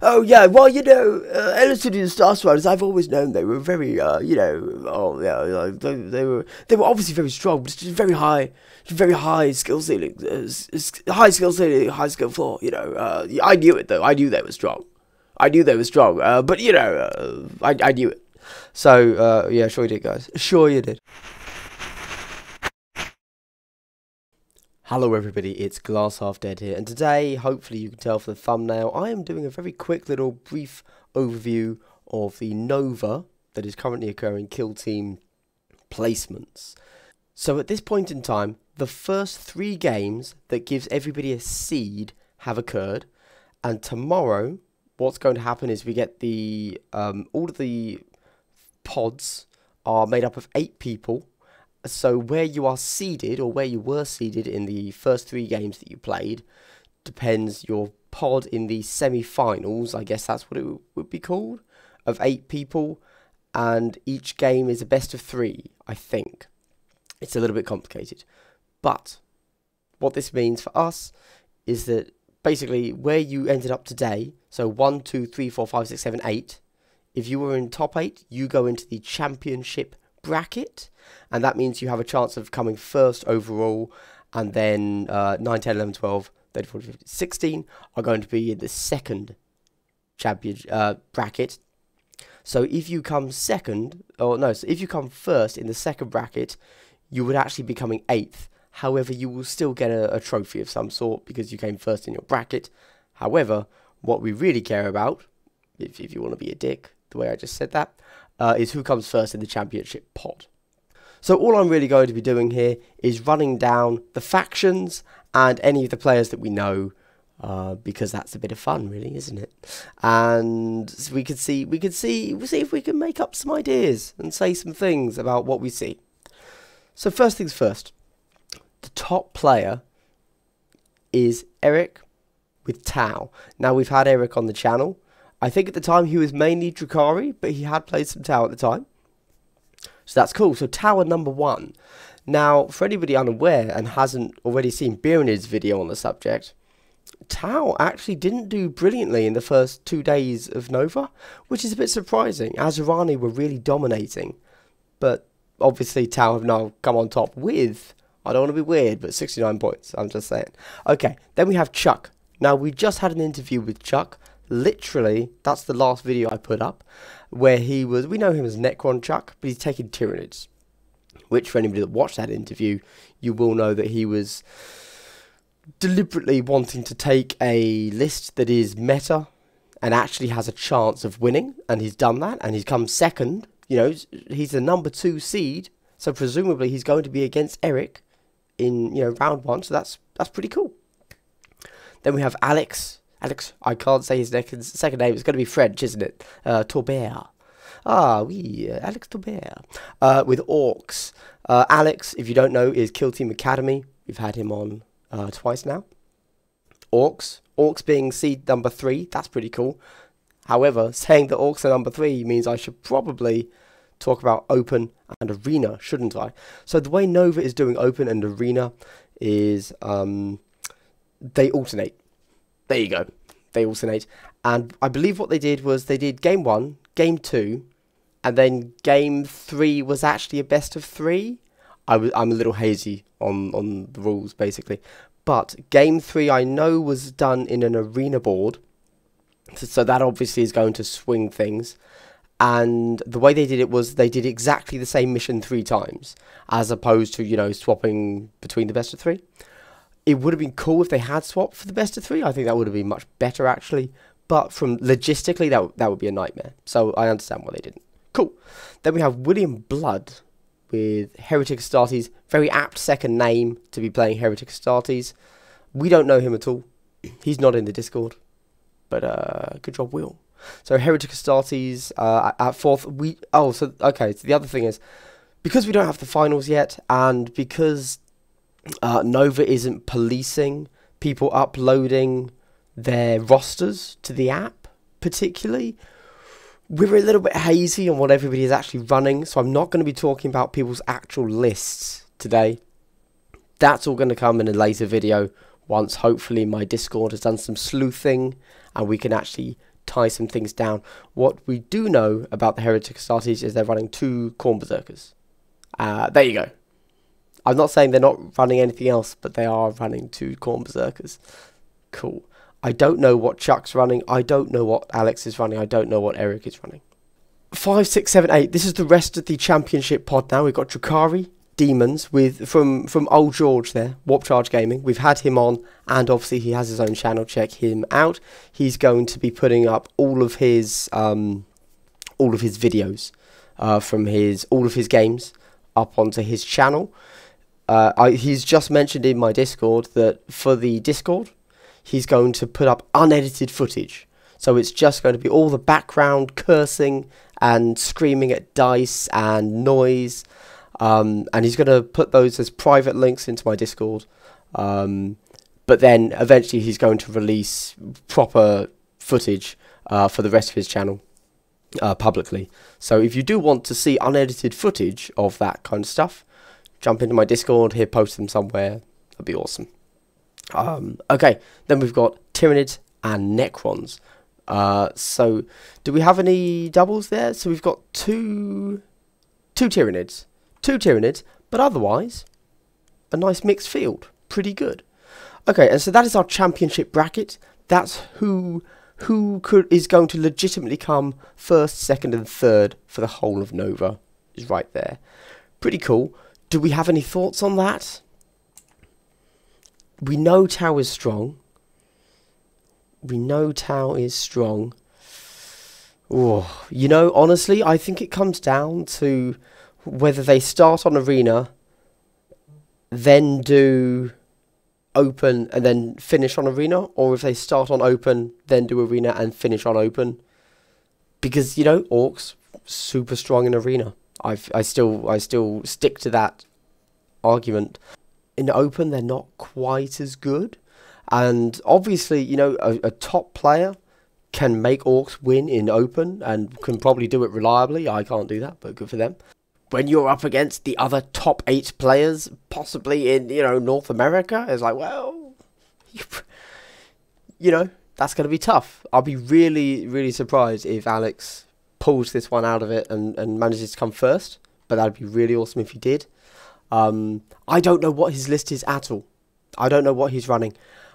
Oh yeah, well you know, Elucidian Starstriders. I've always known they were very, you know, oh yeah, like they were obviously very strong, but just very high skill ceiling, high skill floor. You know, I knew it though. I knew they were strong. But you know, I knew it. So yeah, sure you did, guys. Sure you did. Hello everybody, it's Glass Half Dead here, and today, hopefully you can tell from the thumbnail, I am doing a very quick little brief overview of the Nova that is currently occurring kill team placements. So at this point in time, the first 3 games that gives everybody a seed have occurred, and tomorrow, what's going to happen is we get the, all of the pods are made up of 8 people. So where you are seeded, or where you were seeded in the first 3 games that you played, depends your pod in the semi-finals, I guess that's what it would be called, of 8 people, and each game is a best of 3, I think. It's a little bit complicated. But what this means for us is that basically where you ended up today, so 1, 2, 3, 4, 5, 6, 7, 8, if you were in top 8, you go into the championship bracket, and that means you have a chance of coming first overall, and then 9, 10, 11, 12, 13, 14, 15, 16 are going to be in the second champion bracket. So if you come second, or no, so if you come first in the second bracket, you would actually be coming 8th. However, you will still get a trophy of some sort because you came first in your bracket. However, what we really care about, if you want to be a dick, the way I just said that, is who comes first in the championship pod. So all I'm really going to be doing here is running down the factions and any of the players that we know, because that's a bit of fun, really, isn't it? And so we'll see if we can make up some ideas and say some things about what we see. So first things first, the top player is Eric with Tau. Now we've had Eric on the channel. I think at the time he was mainly Drukhari, but he had played some Tau at the time. So that's cool. So Tau are #1. Now, for anybody unaware and hasn't already seen Birinid's video on the subject, Tau actually didn't do brilliantly in the first 2 days of Nova, which is a bit surprising. Azurani were really dominating, but obviously Tau have now come on top with, I don't want to be weird, but 69 points, I'm just saying. Okay, then we have Chuck. Now, we just had an interview with Chuck. Literally, that's the last video I put up, where he was, we know him as Necron Chuck, but he's taking Tyranids, which for anybody that watched that interview, you will know that he was deliberately wanting to take a list that is meta and actually has a chance of winning, and he's done that, and he's come second. You know, he's the #2 seed, so presumably he's going to be against Eric in, you know, round 1, so that's pretty cool. Then we have Alex, I can't say his second name, it's going to be French, isn't it? Torbert. Ah, oui, Alex Torbert. With Orcs. Alex, if you don't know, is Kill Team Academy. We've had him on twice now. Orcs being seed #3, that's pretty cool. However, saying that Orcs are #3 means I should probably talk about Open and Arena, shouldn't I? So the way Nova is doing Open and Arena is they alternate. There you go. They alternate. And I believe what they did was they did game 1, game 2, and then game 3 was actually a best of 3. I'm a little hazy on the rules, basically. But game 3, I know, was done in an arena board. So that obviously is going to swing things. And the way they did it was they did exactly the same mission 3 times, as opposed to, you know, swapping between the best of 3. It would have been cool if they had swapped for the best of 3. I think that would have been much better, actually. But from logistically, that would be a nightmare. So I understand why they didn't. Cool. Then we have William Blood with Heretic Astartes. Very apt second name to be playing Heretic Astartes. We don't know him at all. He's not in the Discord. But good job, Will. So Heretic Astartes at 4th. So the other thing is, because we don't have the finals yet, and because Nova isn't policing people uploading their rosters to the app, particularly, we're a little bit hazy on what everybody is actually running, so I'm not going to be talking about people's actual lists today. That's all going to come in a later video, once hopefully my Discord has done some sleuthing and we can actually tie some things down. What we do know about the Heretic Astartes is they're running 2 Khorne Berserkers. There you go. I'm not saying they're not running anything else, but they are running 2 Khorne Berserkers. Cool. I don't know what Chuck's running. I don't know what Alex is running. I don't know what Eric is running. 5, 6, 7, 8. This is the rest of the championship pod now. We've got Drukhari, Demons, with from old George there, Warp Charge Gaming. We've had him on, and obviously he has his own channel. Check him out. He's going to be putting up all of his videos from his games up onto his channel. He's just mentioned in my Discord that for the Discord, he's going to put up unedited footage. So it's just going to be all the background cursing and screaming at dice and noise. And he's going to put those as private links into my Discord. But then eventually he's going to release proper footage for the rest of his channel publicly. So if you do want to see unedited footage of that kind of stuff, jump into my Discord, here, post them somewhere. That'd be awesome. Okay, then we've got Tyranids and Necrons. So do we have any doubles there? So we've got two Tyranids, but otherwise a nice mixed field, pretty good. Okay, and so that is our championship bracket. That's who is going to legitimately come first, second and third for the whole of Nova is right there. Pretty cool. Do we have any thoughts on that? We know Tau is strong. Oh, you know, honestly, I think it comes down to whether they start on Arena, then do Open and then finish on Arena, or if they start on Open, then do Arena and finish on Open. Because, you know, Orcs super strong in Arena. I still stick to that argument. In Open, they're not quite as good. And obviously, you know, a top player can make Orcs win in Open and can probably do it reliably. I can't do that, but good for them. When you're up against the other top 8 players, possibly in, you know, North America, it's like, well, you know, that's going to be tough. I'll be really, really surprised if Alex pulls this one out of it and manages to come first. But that'd be really awesome if he did. I don't know what his list is at all. I don't know what he's running.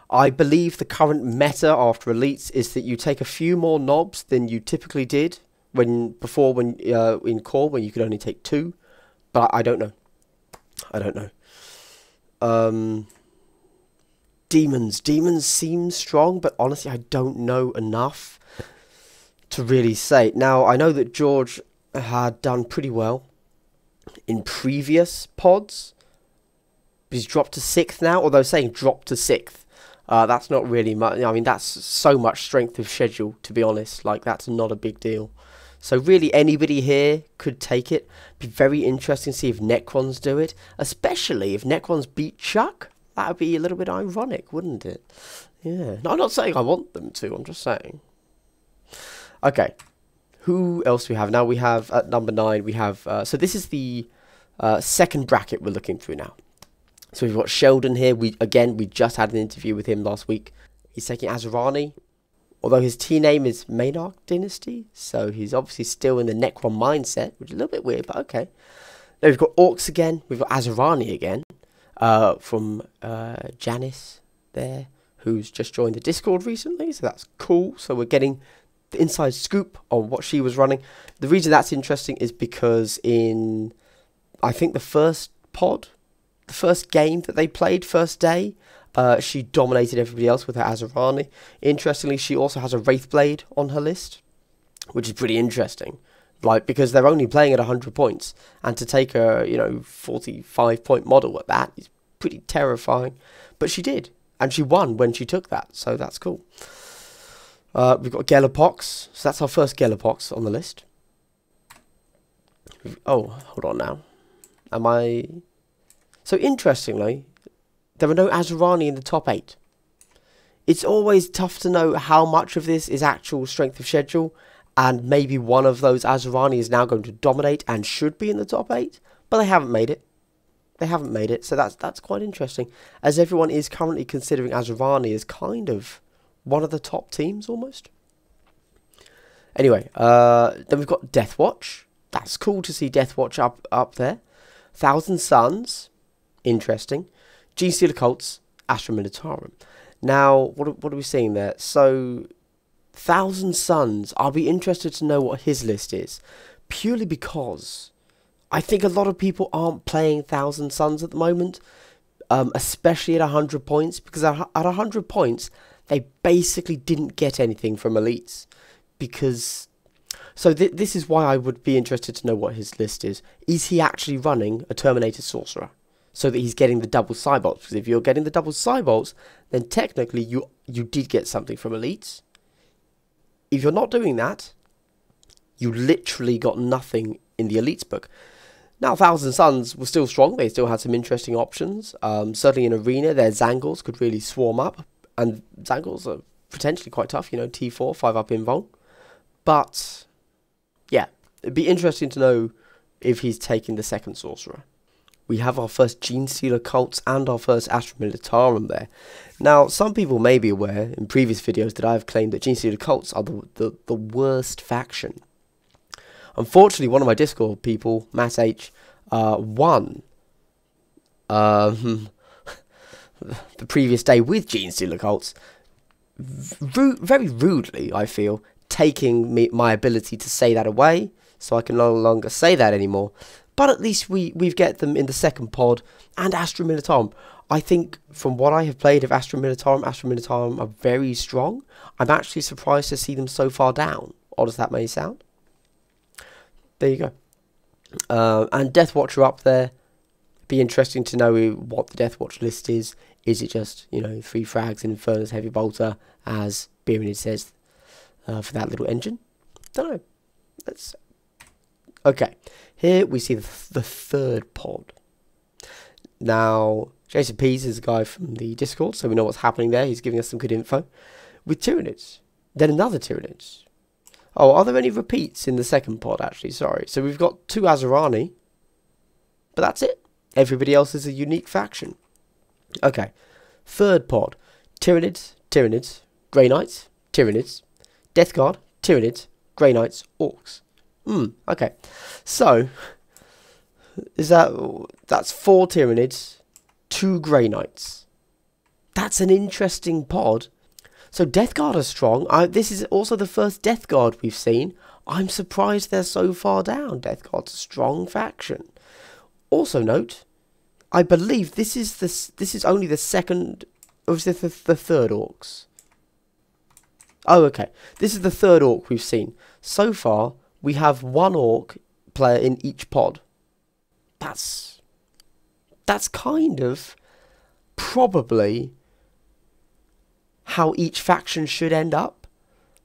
I believe the current meta after elites is that you take a few more knobs than you typically did before in core, when you could only take 2. But I don't know. Demons seem strong, but honestly, I don't know enough to really say. Now, I know that George had done pretty well in previous pods. He's dropped to 6th now, although saying dropped to 6th, that's not really much. I mean, that's so much strength of schedule, to be honest. Like, that's not a big deal. So really, anybody here could take it. Be very interesting to see if Necrons do it, especially if Necrons beat Chuck. That would be a little bit ironic, wouldn't it? Yeah. No, I'm not saying I want them to. I'm just saying. Okay. Who else do we have now? We have at number 9. We have so this is the second bracket we're looking through now. So we've got Sheldon here. We just had an interview with him last week. He's taking Azurani, although his T name is Maynarch Dynasty, so he's obviously still in the Necron mindset, which is a little bit weird, but okay. Then we've got Orcs again. We've got Azurani again from Janice there, who's just joined the Discord recently, so that's cool. So we're getting the inside scoop on what she was running. The reason that's interesting is because in, I think, the first pod, the first game that they played, first day, she dominated everybody else with her Azurani. Interestingly, she also has a Wraithblade on her list, which is pretty interesting, like, because they're only playing at 100 points, and to take a, you know, 45-point model at that is pretty terrifying. But she did, and she won when she took that, so that's cool. We've got Gellerpox, so that's our first Gellerpox on the list. Oh, hold on now. Am I... So, interestingly, there are no Azurani in the top 8. It's always tough to know how much of this is actual strength of schedule, and maybe one of those Azurani is now going to dominate and should be in the top 8, but they haven't made it. They haven't made it, so that's quite interesting, as everyone is currently considering Azurani as kind of one of the top teams, almost. Anyway, then we've got Death Watch. That's cool to see Death Watch up there. Thousand Sons, interesting. Genestealer Cults, Astra Militarum. Now, what are we seeing there? So, Thousand Sons, I'll be interested to know what his list is, purely because I think a lot of people aren't playing Thousand Sons at the moment, especially at 100 points, because at 100 points, they basically didn't get anything from elites, because... So this is why I would be interested to know what his list is. Is he actually running a Terminator Sorcerer? So that he's getting the double Psybolts. Because if you're getting the double Psybolts, then technically you did get something from elites. If you're not doing that, you literally got nothing in the elites book. Now, Thousand Sons were still strong. They still had some interesting options. Certainly in Arena, their Zangles could really swarm up. And Zangles are potentially quite tough. You know, T4, 5-up invuln. But... yeah, it'd be interesting to know if he's taking the second Sorcerer. We have our first Genestealer Cults and our first Astra Militarum there. Now, some people may be aware in previous videos that I've claimed that Genestealer Cults are the worst faction. Unfortunately, one of my Discord people, Matt H, won the previous day with Genestealer Cults. Very rudely, I feel, taking my ability to say that away, so I can no longer say that anymore. But at least we've got them in the second pod, and Astra Militarum. I think from what I have played of Astra Militarum are very strong. I'm actually surprised to see them so far down, odd as that may sound. There you go. And Death Watch are up there. Be interesting to know what the Death Watch list is. Is it just, you know, 3 frags, Infernus, Heavy Bolter, as Beerenid says, for that little engine? Don't know. Let's... okay. Here we see the third pod. Now, Jason Pease is a guy from the Discord, so we know what's happening there. He's giving us some good info. With Tyranids. Then another Tyranids. Oh, are there any repeats in the second pod, actually? Sorry. So we've got 2 Azurani. But that's it. Everybody else is a unique faction. Okay. Third pod. Tyranids. Tyranids. Grey Knights. Tyranids. Death Guard, Tyranids, Grey Knights, Orcs. Okay. So, is that's 4 Tyranids, 2 Grey Knights. That's an interesting pod. So Death Guard are strong. This is also the first Death Guard we've seen. I'm surprised they're so far down. Death Guard's a strong faction. Also note, I believe this is only the second, or is this the third Orcs? Oh, okay. This is the third Orc we've seen. So far, we have 1 Orc player in each pod. That's kind of probably how each faction should end up.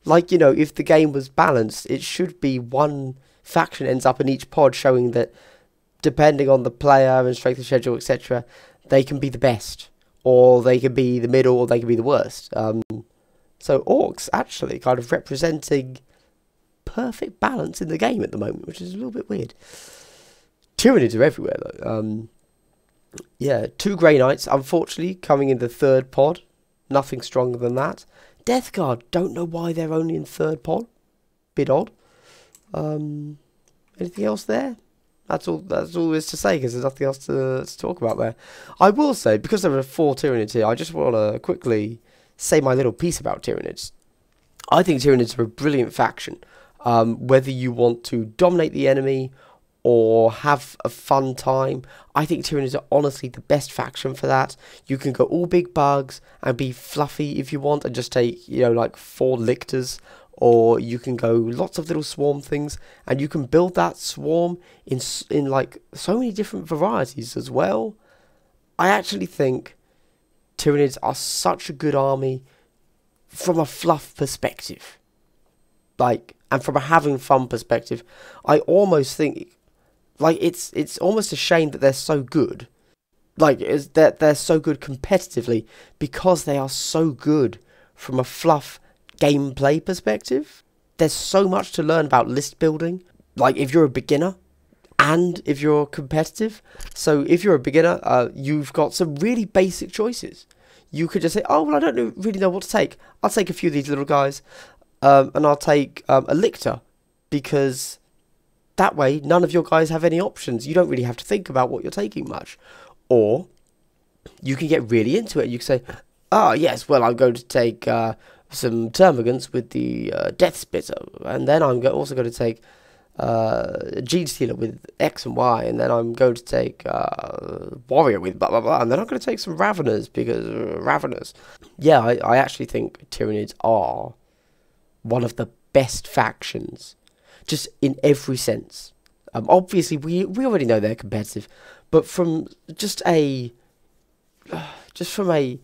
Like, you know, if the game was balanced, it should be 1 faction ends up in each pod, showing that depending on the player and strength of schedule, etc., they can be the best, or they can be the middle, or they can be the worst. So Orcs actually kind of representing perfect balance in the game at the moment, which is a little bit weird. Tyranids are everywhere though. Yeah, 2 Grey Knights, unfortunately, coming in the third pod. Nothing stronger than that. Death Guard, don't know why they're only in third pod. Bit odd. Anything else there? That's all there is to say, because there's nothing else to talk about there. I will say, because there are 4 Tyranids here, I just want to quickly... say my little piece about Tyranids. I think Tyranids are a brilliant faction. Whether you want to dominate the enemy or have a fun time, I think Tyranids are honestly the best faction for that. You can go all big bugs and be fluffy if you want and just take, you know, like 4 lictors, or you can go lots of little swarm things, and you can build that swarm in like so many different varieties as well. I actually think Tyranids are such a good army from a fluff perspective, like, and from a having fun perspective. I almost think, like, it's almost a shame that they're so good, like, is that they're so good competitively, because they are so good from a fluff gameplay perspective. There's so much to learn about list building, like if you're a beginner. And if you're competitive, so if you're a beginner, you've got some really basic choices. You could just say, oh, well, I don't really know what to take. I'll take a few of these little guys. and I'll take a Lictor, because that way none of your guys have any options. You don't really have to think about what you're taking much. Or you can get really into it. You can say, ah, yes, well, I'm going to take some Termagants with the Death Spitter, and then I'm also going to take a Genestealer with X and Y, and then I'm going to take Warrior with blah blah blah, and then I'm going to take some Raveners, because Raveners. Yeah, I actually think Tyranids are one of the best factions, just in every sense. Obviously, we already know they're competitive, but from just from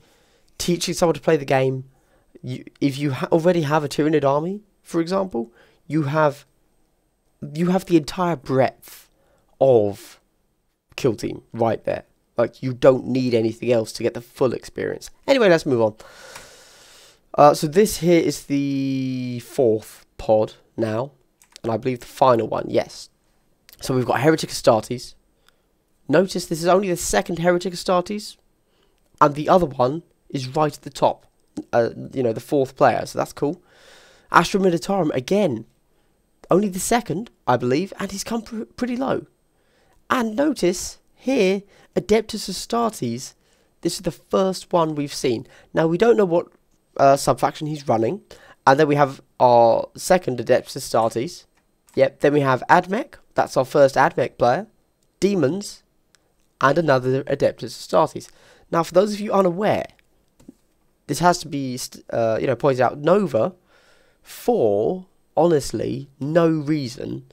teaching someone to play the game, if you already have a Tyranid army, for example, you have the entire breadth of kill team right there. Like, you don't need anything else to get the full experience. Anyway, let's move on. So this here is the fourth pod now, and I believe the final one. Yes. So we've got Heretic Astartes. Notice this is only the second Heretic Astartes, and the other one is right at the top. You know, the fourth player, so that's cool. Astra Militarum, again, only the second, I believe, and he's come pretty low. And notice here, Adeptus Astartes, this is the first one we've seen. Now, we don't know what sub-faction he's running, and then we have our second Adeptus Astartes. Yep, then we have Admech, that's our first Admech player, Demons, and another Adeptus Astartes. Now, for those of you unaware, this has to be, you know, pointed out. Nova, for honestly no reason,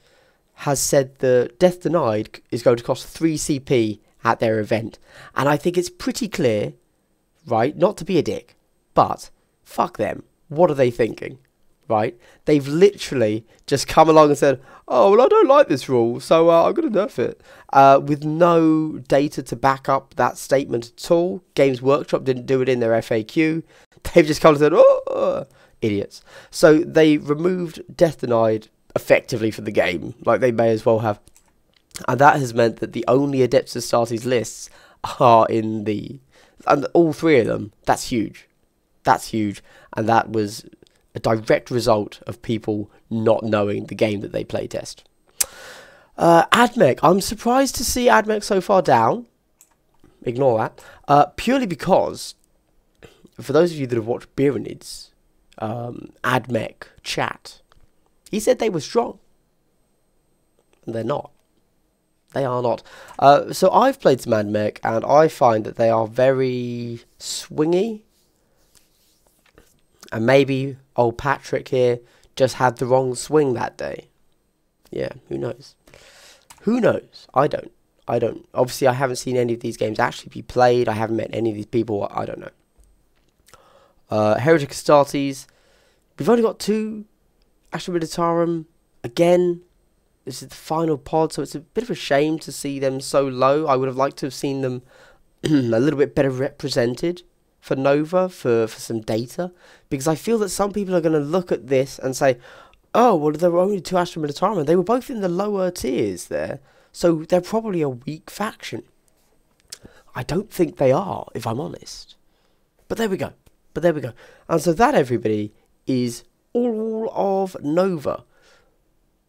has said that Death Denied is going to cost 3 CP at their event, and I think it's pretty clear, right? Not to be a dick, but fuck them. What are they thinking, right? They've literally just come along and said, "Oh, well, I don't like this rule, so I'm going to nerf it," with no data to back up that statement at all. Games Workshop didn't do it in their FAQ. They've just come and said, "Oh, idiots!" So they removed Death Denied effectively from the game, like they may as well have, and that has meant that the only Adeptus Astartes lists are in the, and all three of them. That's huge. That's huge, and that was a direct result of people not knowing the game that they playtest. Admech, I'm surprised to see Admech so far down. Ignore that. Purely because, for those of you that have watched Biranids, Admech chat, he said they were strong. And they're not. They are not. So I've played some Admech, and I find that they are very swingy. And maybe old Patrick here just had the wrong swing that day. Yeah, who knows? Who knows? I don't. Obviously, I haven't seen any of these games actually be played. I haven't met any of these people. I don't know. Heretic Astartes. We've only got two. Astra Militarum. Again, this is the final pod, so it's a bit of a shame to see them so low. I would have liked to have seen them a little bit better represented for Nova, for some data, because I feel that some people are going to look at this and say, oh, well, there were only two Astra Militarum, they were both in the lower tiers there, so they're probably a weak faction. I don't think they are, if I'm honest. But there we go, and so that, everybody, is all of Nova.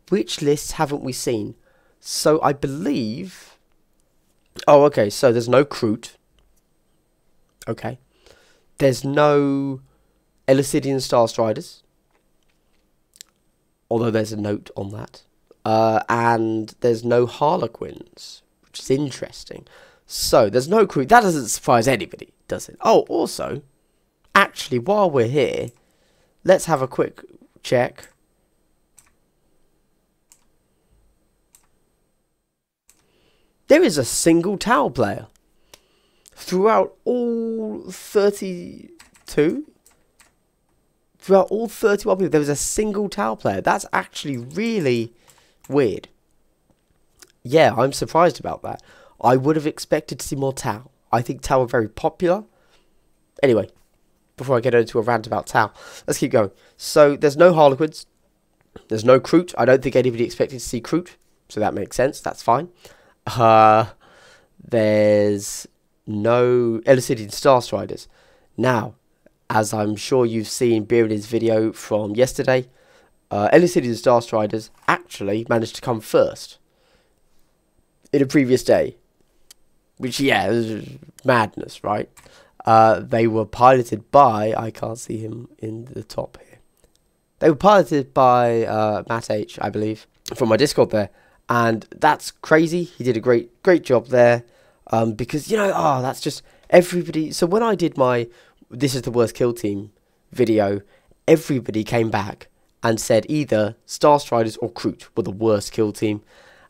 Which lists haven't we seen? So I believe, oh, okay, so there's no Kroot, okay. There's no Elucidian Starstriders, although there's a note on that. And there's no Harlequins, which is interesting. So there's no crew. That doesn't surprise anybody, does it? Oh, also, actually, while we're here, let's have a quick check. There is a single Tau player. Throughout all 31 people, there was a single Tau player. That's actually really weird. Yeah, I'm surprised about that. I would have expected to see more Tau. I think Tau are very popular. Anyway, before I get into a rant about Tau, let's keep going. So, there's no Harlequins. There's no Kroot. I don't think anybody expected to see Kroot, so that makes sense. That's fine. There's no Elucidian Starstriders. Now, as I'm sure you've seen Bearded's video from yesterday, Elucidian Starstriders actually managed to come first in a previous day, which, yeah, was madness, right? They were piloted by, I can't see him in the top here, they were piloted by Matt H, I believe, from my Discord there, and that's crazy. He did a great job there, because, you know, that's just everybody. So when I did my "This is the worst kill team" video, everybody came back and said either Starstriders or Kroot were the worst kill team.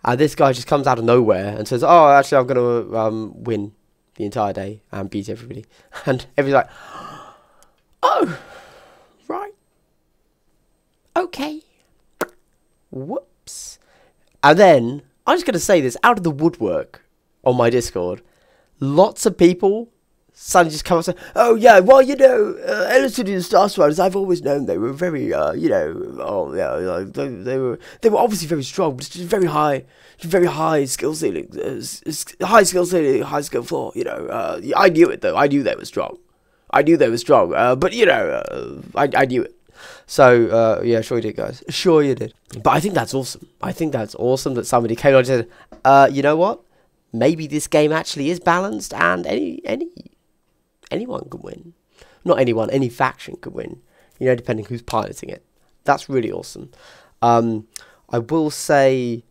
And this guy just comes out of nowhere and says, "Oh, actually, I'm going to win the entire day and beat everybody." And everybody's like, "Oh, right. Okay. Whoops." And then, I'm just going to say this, out of the woodwork on my Discord, lots of people suddenly just come up and say, "Oh, yeah, well, you know, Elucidian Starstriders, I've always known they were very, you know, they were obviously very strong, but just very high skill ceiling, high skill floor, you know. I knew it, though. I knew they were strong. But, you know, I knew it." So, yeah, sure you did, guys. Sure you did. But I think that's awesome. I think that's awesome that somebody came on and said, you know what? Maybe this game actually is balanced and anyone could win. Not anyone, any faction could win, you know, depending who's piloting it. That's really awesome. I will say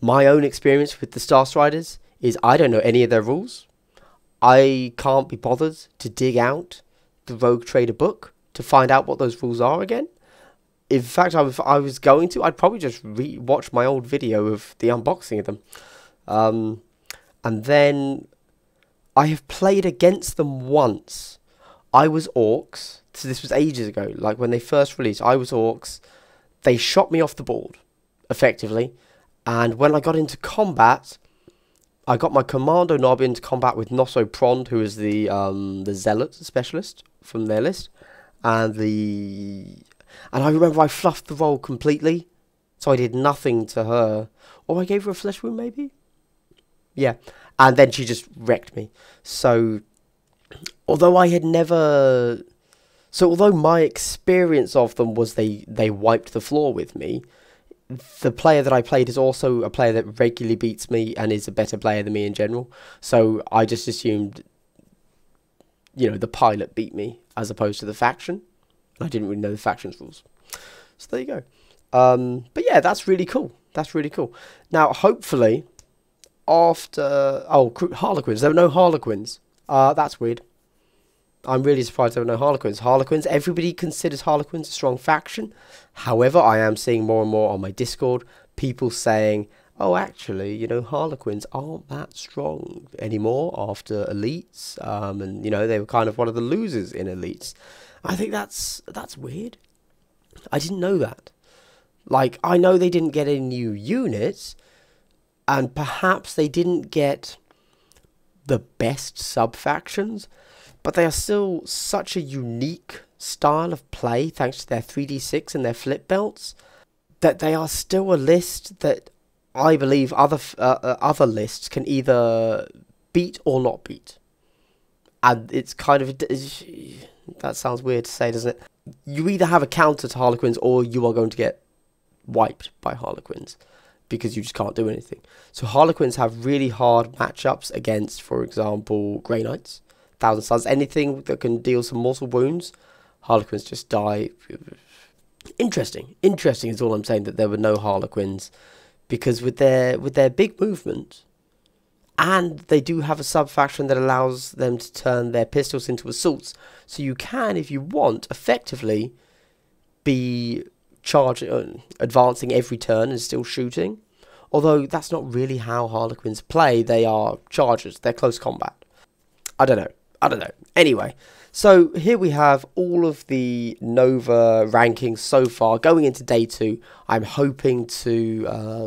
my own experience with the Starstriders is I don't know any of their rules. I can't be bothered to dig out the Rogue Trader book to find out what those rules are again. In fact, if I was going to, I'd probably just re-watch my old video of the unboxing of them. And then I have played against them once. I was Orcs, so this was ages ago, like when they first released, I was Orcs. They shot me off the board, effectively, and when I got into combat, I got my Commando knob into combat with Nosso Prond, who is the Zealot specialist from their list, and I remember I fluffed the roll completely, so I did nothing to her, or I gave her a flesh wound maybe? Yeah, and then she just wrecked me. So, although my experience of them was they wiped the floor with me, the player that I played is also a player that regularly beats me and is a better player than me in general. So I just assumed, you know, the pilot beat me as opposed to the faction. I didn't really know the faction's rules. So there you go. But yeah, that's really cool. That's really cool. Now, hopefully, after, Harlequins, there were no Harlequins. That's weird. I'm really surprised there were no Harlequins. Everybody considers Harlequins a strong faction. However, I am seeing more and more on my Discord people saying, "Oh, actually, you know, Harlequins aren't that strong anymore after Elites, and you know, they were kind of one of the losers in Elites." I think that's weird. I didn't know that. Like, I know they didn't get any new units, and perhaps they didn't get the best sub-factions, but they are still such a unique style of play, thanks to their 3d6 and their flip belts, that they are still a list that I believe other lists can either beat or not beat. And it's kind of, that sounds weird to say, doesn't it? You either have a counter to Harlequins, or you are going to get wiped by Harlequins, because you just can't do anything. So Harlequins have really hard matchups against, for example, Grey Knights, Thousand Sons, anything that can deal some mortal wounds. Harlequins just die. Interesting is all I'm saying, that there were no Harlequins, because with their big movement, and they do have a sub-faction that allows them to turn their pistols into assaults, so you can, if you want, effectively be advancing every turn and still shooting, although that's not really how Harlequins play. They are chargers, they're close combat. I don't know. Anyway, so here we have all of the Nova rankings so far going into day 2. I'm hoping to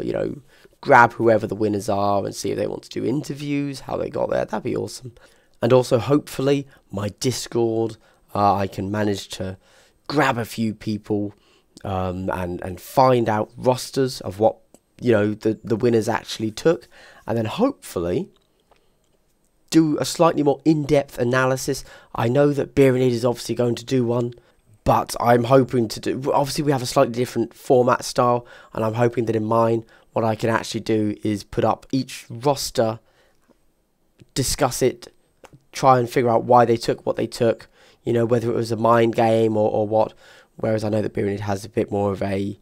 you know, grab whoever the winners are and see if they want to do interviews, how they got there. That'd be awesome. And also, hopefully, my Discord, I can manage to grab a few people and find out rosters of what, you know, the winners actually took, and then hopefully do a slightly more in-depth analysis. I know that Beerenid is obviously going to do one, but I'm hoping to do... Obviously, we have a slightly different format style, and I'm hoping that in mine, what I can actually do is put up each roster, discuss it, try and figure out why they took what they took, you know, whether it was a mind game or what. Whereas I know that Beerenid has a bit more of a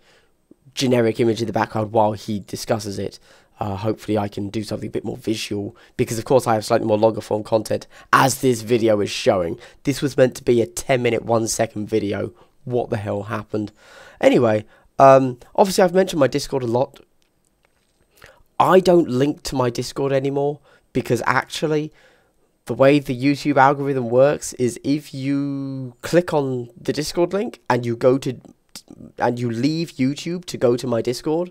generic image in the background while he discusses it. Hopefully I can do something a bit more visual, because of course I have slightly more longer form content, as this video is showing. This was meant to be a 10-minute, 1-second video. What the hell happened? Anyway, obviously I've mentioned my Discord a lot. I don't link to my Discord anymore, because actually the way the YouTube algorithm works is if you click on the Discord link and you go to and you leave YouTube to go to my Discord,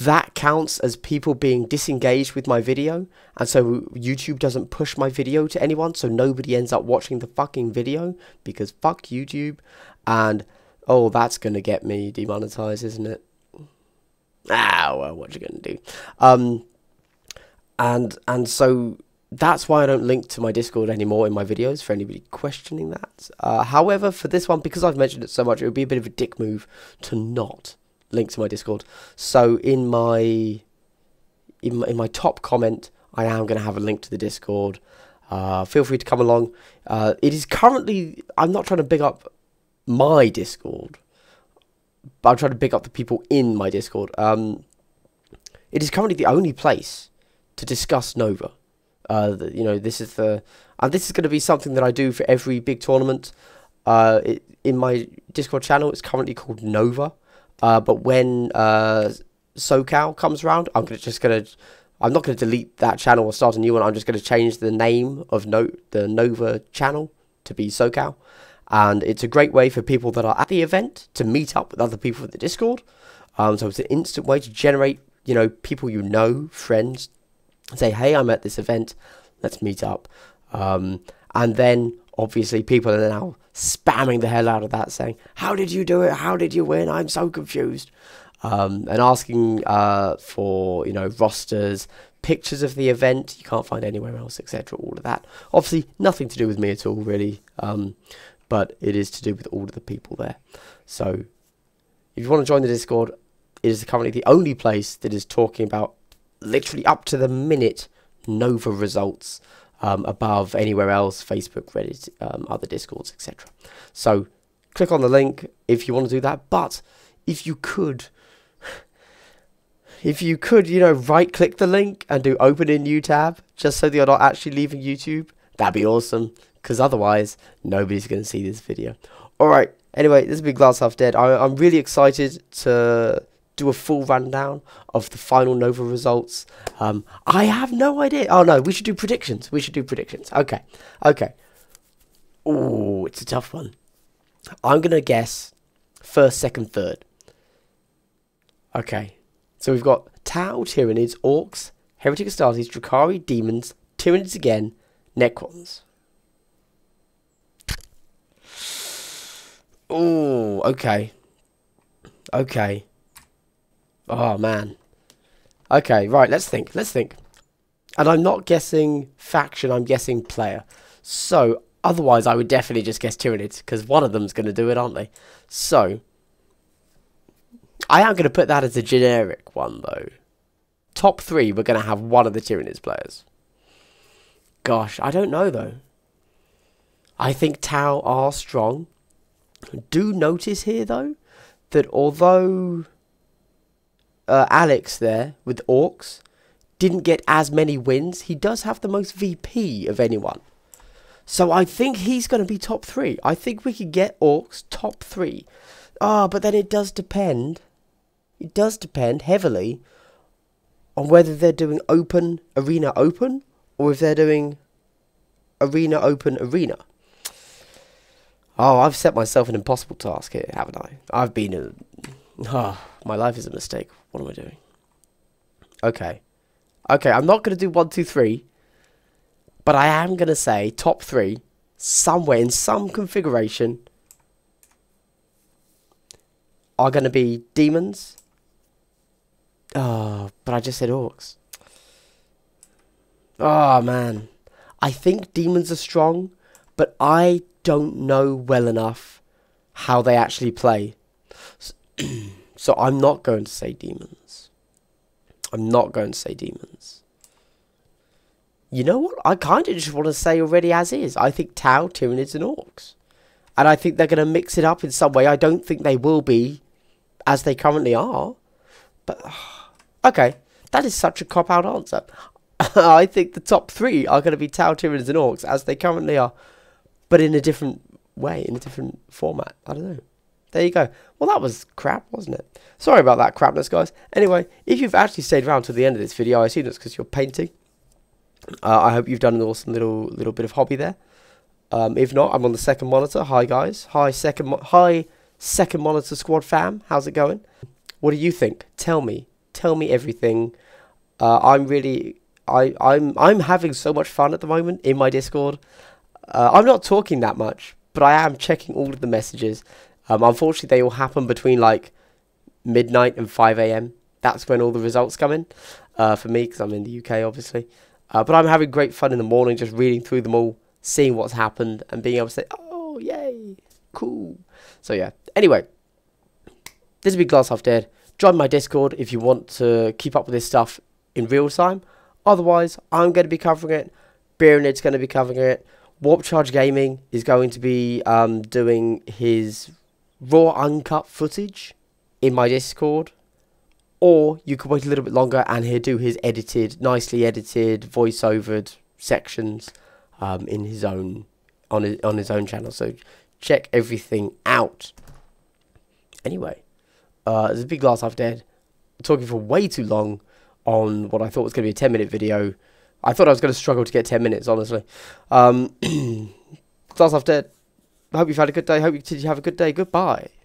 that counts as people being disengaged with my video, and so YouTube doesn't push my video to anyone, so nobody ends up watching the fucking video, because fuck YouTube. And oh, that's gonna get me demonetized, isn't it? Ah, well, what you gonna do? And so that's why I don't link to my Discord anymore in my videos, for anybody questioning that. However, for this one, because I've mentioned it so much, it would be a bit of a dick move to not link to my Discord. So in my top comment, I am going to have a link to the Discord. Feel free to come along. It is currently... I'm not trying to big up my Discord, but I'm trying to big up the people in my Discord. It is currently the only place to discuss Nova. You know, this is the... And this is going to be something that I do for every big tournament. In my Discord channel, it's currently called Nova. But when SoCal comes around, I'm not going to delete that channel or start a new one. I'm just going to change the name of the Nova channel to be SoCal. And it's a great way for people that are at the event to meet up with other people in the Discord. So it's an instant way to generate, you know, people you know, friends. Say, hey, I'm at this event, let's meet up. And then, obviously, people are now spamming the hell out of that, saying, how did you do it? How did you win? I'm so confused. And asking for, you know, rosters, pictures of the event you can't find anywhere else, etc. All of that. Obviously, nothing to do with me at all, really. But it is to do with all of the people there. So, if you want to join the Discord, it is currently the only place that is talking about literally up to the minute Nova results, above anywhere else, Facebook, Reddit, other Discords, etc. So click on the link if you want to do that. But if you could, you know, right click the link and do open in new tab, just so that you're not actually leaving YouTube, that'd be awesome, because otherwise nobody's going to see this video. All right, anyway, this has been Glass Half Dead. I'm really excited to do a full rundown of the final Nova results. I have no idea. Oh no, we should do predictions. Okay, okay. Ooh, it's a tough one. I'm gonna guess first, second, third. Okay, so we've got Tau, Tyranids, Orcs, Heretic Astartes, Drukhari, Demons, Tyranids again, Necrons. Ooh, okay. Okay. Oh man. Okay, right, let's think. And I'm not guessing faction, I'm guessing player. So, otherwise I would definitely just guess Tyranids, because one of them's going to do it, aren't they? So, I am going to put that as a generic one, though. Top three, we're going to have one of the Tyranids players. Gosh, I don't know, though. I think Tau are strong. Do notice here, though, that although... Alex there with Orcs didn't get as many wins, he does have the most VP of anyone, so I think he's going to be top three. I think we could get Orcs top three. But then it does depend heavily on whether they're doing open arena open, or if they're doing arena open arena. Oh, I've set myself an impossible task here, haven't I? I've been a... Oh, my life is a mistake. What am I doing? Okay. Okay, I'm not going to do 1, 2, 3. But I am going to say top 3 somewhere in some configuration are going to be Demons. Oh, but I just said Orcs. Oh, man. I think demons are strong, but I don't know well enough how they actually play. So I'm not going to say demons. I'm not going to say demons. You know what? I kind of just want to say already as is. I think Tau, Tyranids and Orcs. And I think they're going to mix it up in some way. I don't think they will be as they currently are. But, okay. That is such a cop-out answer. I think the top three are going to be Tau, Tyranids and Orcs as they currently are. But in a different way, in a different format. I don't know. There you go. Well, that was crap, wasn't it? Sorry about that crapness, guys. Anyway, if you've actually stayed around till the end of this video, I assume that's because you're painting. I hope you've done an awesome little bit of hobby there. If not, I'm on the second monitor. Hi, guys. Hi, second monitor squad fam. How's it going? What do you think? Tell me. Tell me everything. I'm having so much fun at the moment in my Discord. I'm not talking that much, but I am checking all of the messages. Unfortunately, they all happen between like midnight and 5 AM. That's when all the results come in for me, because I'm in the UK, obviously. But I'm having great fun in the morning, just reading through them all, seeing what's happened, and being able to say, oh, yay, cool. So, yeah. Anyway, this has been Glass Half Dead. Join my Discord if you want to keep up with this stuff in real time. Otherwise, I'm going to be covering it. Beernid's going to be covering it. Warp Charge Gaming is going to be doing his raw uncut footage in my Discord. Or you could wait a little bit longer and he'll do his edited, nicely edited, voice-overed sections in his own on his own channel. So check everything out. Anyway, there's a big Glass Half Dead. I'm talking for way too long on what I thought was going to be a 10-minute video. I thought I was going to struggle to get 10 minutes, honestly. Glass Half Dead. I hope you've had a good day. Hope you continue to have a good day. Goodbye.